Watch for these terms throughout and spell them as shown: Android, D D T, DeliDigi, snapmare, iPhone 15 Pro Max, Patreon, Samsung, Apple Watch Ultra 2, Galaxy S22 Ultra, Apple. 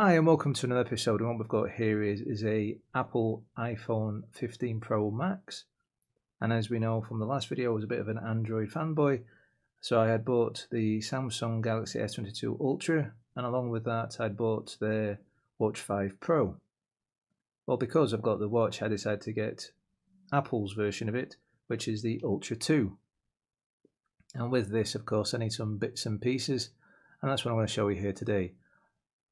Hi and welcome to another episode, and what we've got here is a Apple iPhone 15 Pro Max, and as we know from the last video I was a bit of an Android fanboy, so I had bought the Samsung Galaxy S22 Ultra, and along with that I'd bought their Watch 5 Pro. Well, because I've got the watch I decided to get Apple's version of it, which is the Ultra 2, and with this of course I need some bits and pieces, and that's what I'm going to show you here today.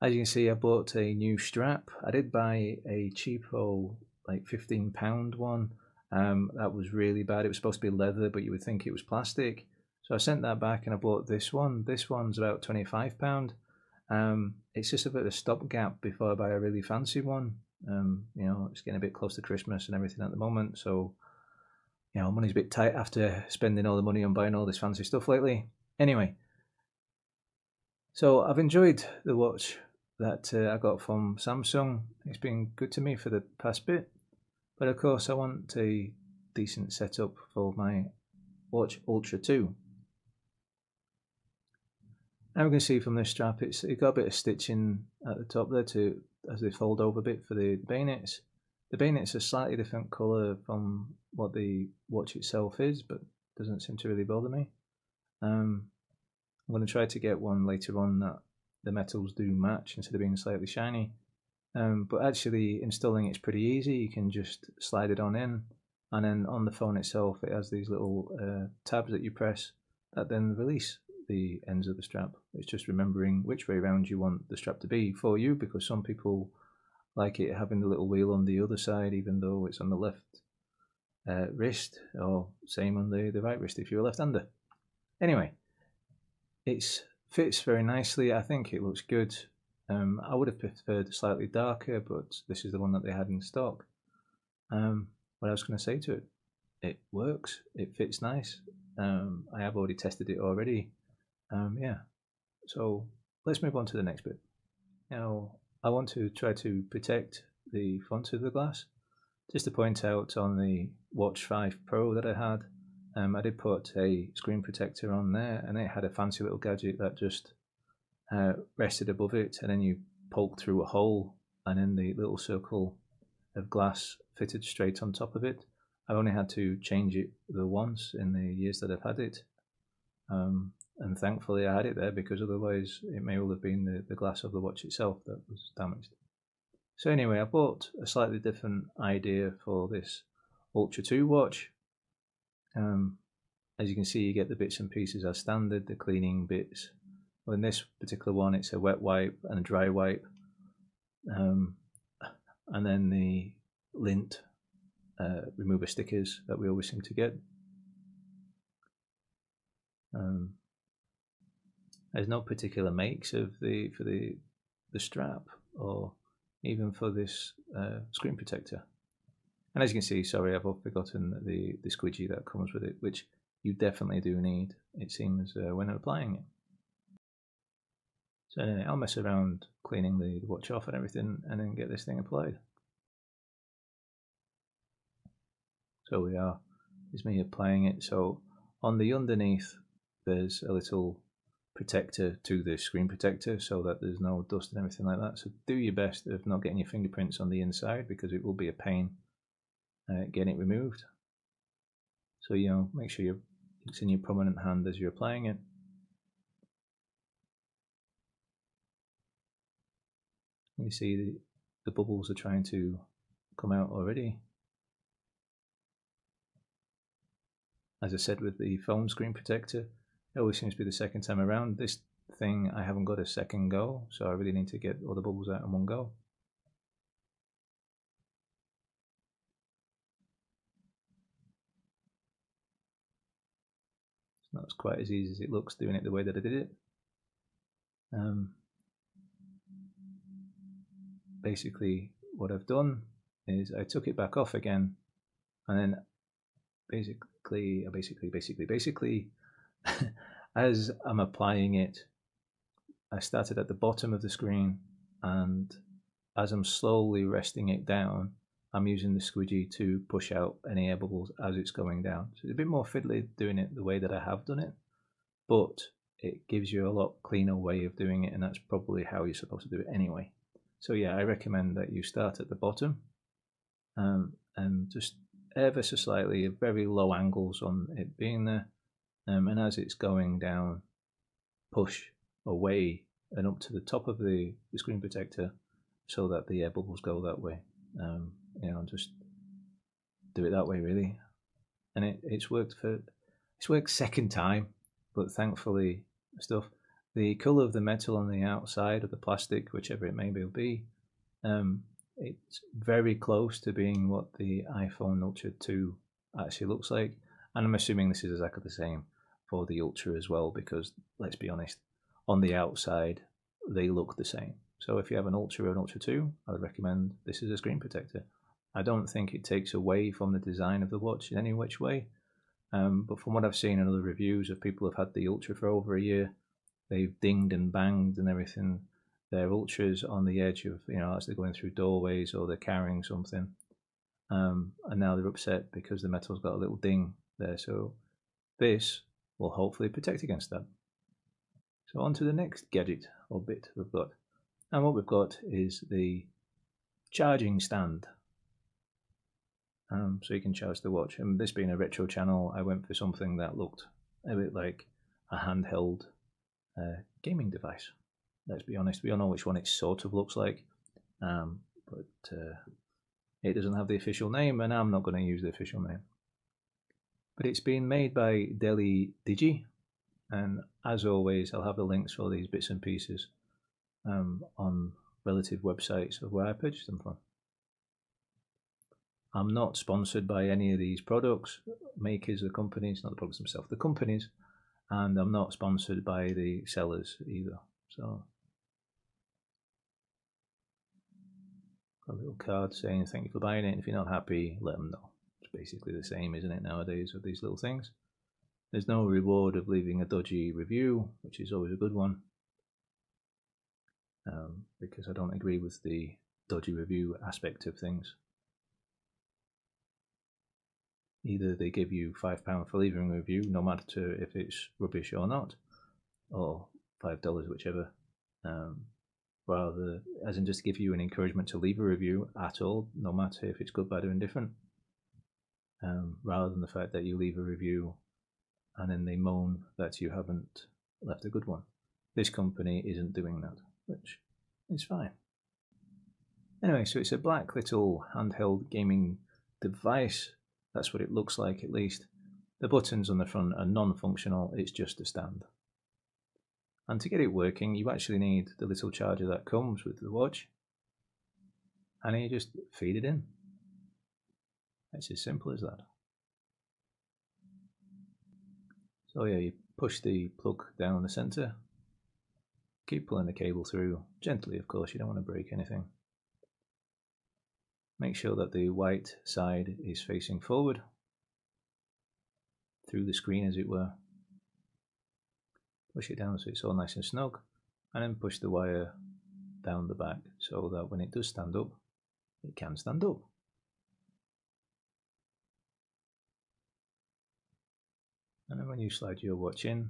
As you can see, I bought a new strap. I did buy a cheapo, like £15 one. That was really bad. It was supposed to be leather, but you would think it was plastic. So I sent that back and I bought this one. This one's about £25. It's just a bit of a stopgap before I buy a really fancy one. You know, it's getting a bit close to Christmas and everything at the moment. So, you know, money's a bit tight after spending all the money on buying all this fancy stuff lately. Anyway, so I've enjoyed the watch that I got from Samsung. It's been good to me for the past bit, but of course I want a decent setup for my Watch Ultra 2. Now we can see from this strap it got a bit of stitching at the top there to as they fold over a bit for the bayonets. The bayonets are slightly different colour from what the watch itself is, but doesn't seem to really bother me. I'm going to try to get one later on that the metals do match instead of being slightly shiny, but actually installing it's pretty easy. You can just slide it on in, and then on the phone itself it has these little tabs that you press that then release the ends of the strap. It's just remembering which way around you want the strap to be for you, because some people like it having the little wheel on the other side even though it's on the left wrist, or same on the right wrist if you're a left-hander. Anyway, it fits very nicely. I think it looks good. I would have preferred slightly darker, but this is the one that they had in stock. What else can I say to it? It works. It fits nice. I have already tested it already. Yeah. So let's move on to the next bit. Now, I want to try to protect the front of the glass. Just to point out, on the Watch 5 Pro that I had, I did put a screen protector on there, and it had a fancy little gadget that just rested above it, and then you poke through a hole and then the little circle of glass fitted straight on top of it. I've only had to change it the once in the years that I've had it, and thankfully I had it there, because otherwise it may well have been the glass of the watch itself that was damaged. So anyway, I bought a slightly different idea for this Ultra 2 watch. As you can see, you get the bits and pieces as standard, the cleaning bits. Well, in this particular one it's a wet wipe and a dry wipe, and then the lint remover stickers that we always seem to get. There's no particular makes of the strap, or even for this screen protector. And as you can see, sorry, I've forgotten the squidgy that comes with it, which you definitely do need, it seems, when applying it. So anyway, I'll mess around cleaning the watch off and everything, and then get this thing applied. So we are, it's me applying it. So on the underneath, there's a little protector to the screen protector so that there's no dust and everything like that. So do your best of not getting your fingerprints on the inside, because it will be a pain. Getting it removed. So, you know, make sure it's in your prominent hand as you're applying it. You see the bubbles are trying to come out already. As I said with the phone screen protector, it always seems to be the second time around. This thing, I haven't got a second go, so I really need to get all the bubbles out in one go. That was quite as easy as it looks doing it the way that I did it. Basically what I've done is I took it back off again, and then basically as I'm applying it, I started at the bottom of the screen, and as I'm slowly resting it down, I'm using the squidgy to push out any air bubbles as it's going down. So it's a bit more fiddly doing it the way that I have done it, but it gives you a lot cleaner way of doing it, and that's probably how you're supposed to do it anyway. So yeah, I recommend that you start at the bottom and just ever so slightly, very low angles on it being there. And as it's going down, push away and up to the top of the screen protector so that the air bubbles go that way. You know, just do it that way really. And it's worked for, it's worked second time, but thankfully stuff. The colour of the metal on the outside of the plastic, whichever it may be, it's very close to being what the iPhone Ultra 2 actually looks like. And I'm assuming this is exactly the same for the Ultra as well, because let's be honest, on the outside, they look the same. So if you have an Ultra or an Ultra 2, I would recommend this as a screen protector. I don't think it takes away from the design of the watch in any which way. But from what I've seen in other reviews of people who've had the Ultra for over a year, they've dinged and banged and everything, their Ultras on the edge of, you know, as they're going through doorways or they're carrying something. And now they're upset because the metal's got a little ding there. So this will hopefully protect against that. So on to the next gadget or bit we've got. And what we've got is the charging stand. So you can charge the watch. And this being a retro channel, I went for something that looked a bit like a handheld gaming device. Let's be honest, we all know which one it sort of looks like, but it doesn't have the official name, and I'm not going to use the official name. But it's been made by DeliDigi, and as always, I'll have the links for these bits and pieces on relative websites of where I purchased them from. I'm not sponsored by any of these products, makers, the companies, not the products themselves, the companies. And I'm not sponsored by the sellers either. So, a little card saying thank you for buying it, and if you're not happy, let them know. It's basically the same, isn't it, nowadays with these little things. There's no reward of leaving a dodgy review, which is always a good one, because I don't agree with the dodgy review aspect of things. Either they give you £5 for leaving a review, no matter if it's rubbish or not, or $5, whichever, rather as in just give you an encouragement to leave a review at all, no matter if it's good, bad or indifferent, rather than the fact that you leave a review and then they moan that you haven't left a good one. This company isn't doing that, which is fine. Anyway, so it's a black little handheld gaming device. That's what it looks like, at least. The buttons on the front are non-functional, it's just a stand. And to get it working, you actually need the little charger that comes with the watch, and you just feed it in. It's as simple as that. So yeah, you push the plug down the center, keep pulling the cable through, gently of course, you don't want to break anything. Make sure that the white side is facing forward, through the screen as it were. Push it down so it's all nice and snug, and then push the wire down the back so that when it does stand up, it can stand up. And then when you slide your watch in,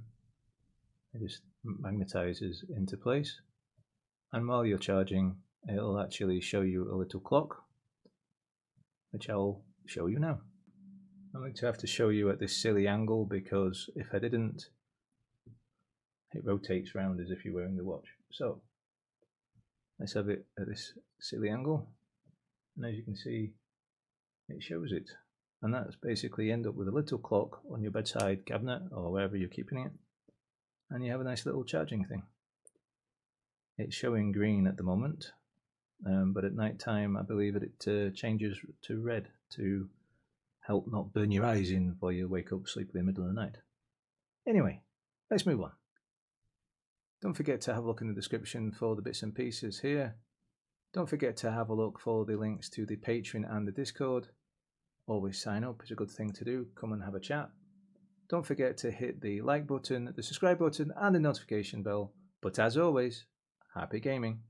it just magnetizes into place. And while you're charging, it'll actually show you a little clock, which I'll show you now. I'm going to have to show you at this silly angle because if I didn't, it rotates round as if you're wearing the watch. So let's have it at this silly angle, and as you can see, it shows it, and that's basically end up with a little clock on your bedside cabinet or wherever you're keeping it, and you have a nice little charging thing. It's showing green at the moment. But at night time, I believe that it changes to red to help not burn your eyes in before you wake up sleepy in the middle of the night. Anyway, let's move on. Don't forget to have a look in the description for the bits and pieces here. Don't forget to have a look for the links to the Patreon and the Discord. Always sign up, it's a good thing to do. Come and have a chat. Don't forget to hit the like button, the subscribe button and the notification bell. But as always, happy gaming.